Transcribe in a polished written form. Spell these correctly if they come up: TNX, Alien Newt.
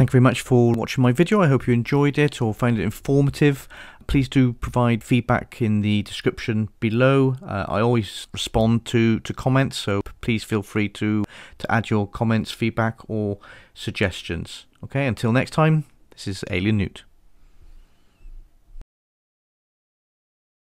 Thank you very much for watching my video. I hope you enjoyed it or found it informative. Please do provide feedback in the description below. I always respond to comments, so please feel free to add your comments, feedback or suggestions. Okay, until next time, this is Alien Newt.